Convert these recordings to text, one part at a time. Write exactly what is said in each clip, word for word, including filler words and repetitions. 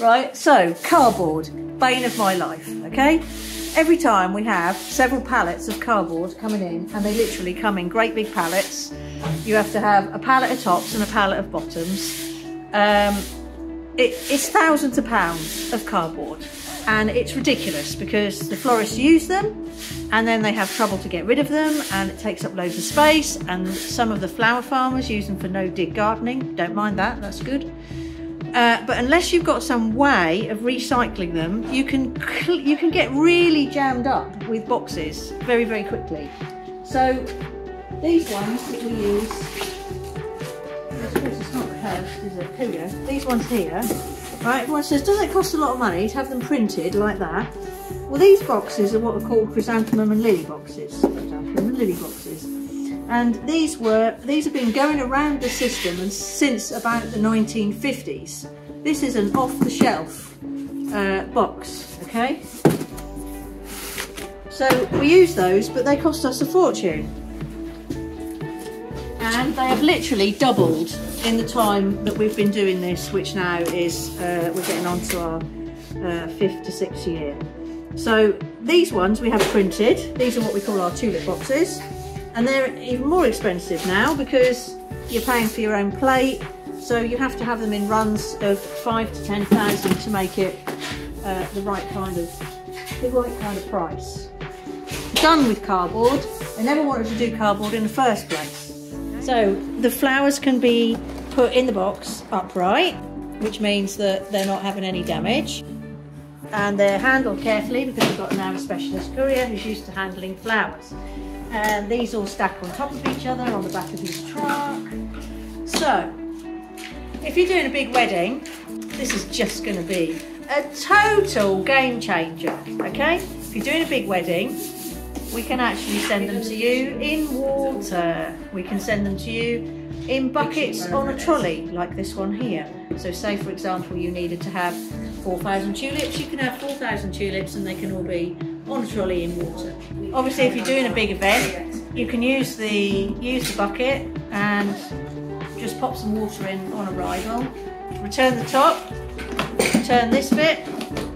right? So cardboard, bane of my life, okay? Every time we have several pallets of cardboard coming in, and they literally come in great big pallets. You have to have a pallet of tops and a pallet of bottoms. Um, it, it's thousands of pounds of cardboard, and it's ridiculous because the florists use them and then they have trouble to get rid of them, and it takes up loads of space, and some of the flower farmers use them for no-dig gardening. Don't mind that, that's good. Uh, but unless you've got some way of recycling them, you can you can get really jammed up with boxes very, very quickly. So these ones that we use, I suppose it's not curved, is it? Here we go. These ones here, right? Everyone says, doesn't it cost a lot of money to have them printed like that? Well, these boxes are what are called chrysanthemum and lily boxes. Chrysanthemum and lily boxes. And these were, these have been going around the system and since about the nineteen fifties. This is an off-the-shelf uh, box, okay? So we use those, but they cost us a fortune. And they have literally doubled in the time that we've been doing this, which now is, uh, we're getting on to our uh, fifth to sixth year. So these ones we have printed. These are what we call our tulip boxes. And they're even more expensive now because you're paying for your own plate, so you have to have them in runs of five to ten thousand to make it uh, the right kind of the right kind of price. Done with cardboard. I never wanted to do cardboard in the first place. So the flowers can be put in the box upright, which means that they're not having any damage, and they're handled carefully because we've got now a specialist courier who's used to handling flowers. And these all stack on top of each other on the back of his truck. So, if you're doing a big wedding, this is just going to be a total game changer, okay? If you're doing a big wedding, we can actually send them to you in water. We can send them to you in buckets on a trolley, like this one here. So say, for example, you needed to have four thousand tulips, you can have four thousand tulips and they can all be on a trolley in water. Obviously, if you're doing a big event, you can use the use the bucket and just pop some water in on arrival. Return the top, return this bit,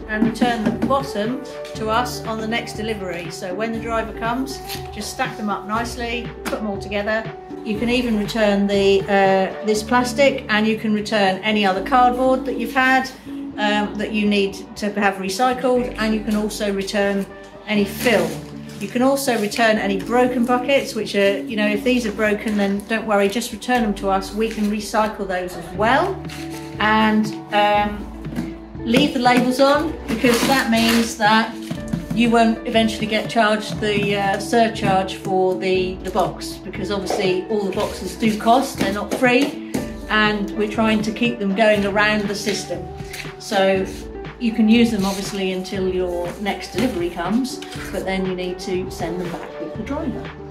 and return the bottom to us on the next delivery. So when the driver comes, just stack them up nicely, put them all together. You can even return the uh, this plastic, and you can return any other cardboard that you've had um, that you need to have recycled, and you can also return any film. You can also return any broken buckets, which are, you know, if these are broken, then don't worry, just return them to us. We can recycle those as well. And um, leave the labels on, because that means that you won't eventually get charged the uh, surcharge for the, the box, because obviously all the boxes do cost, they're not free, and we're trying to keep them going around the system. So you can use them obviously until your next delivery comes, but then you need to send them back with the driver.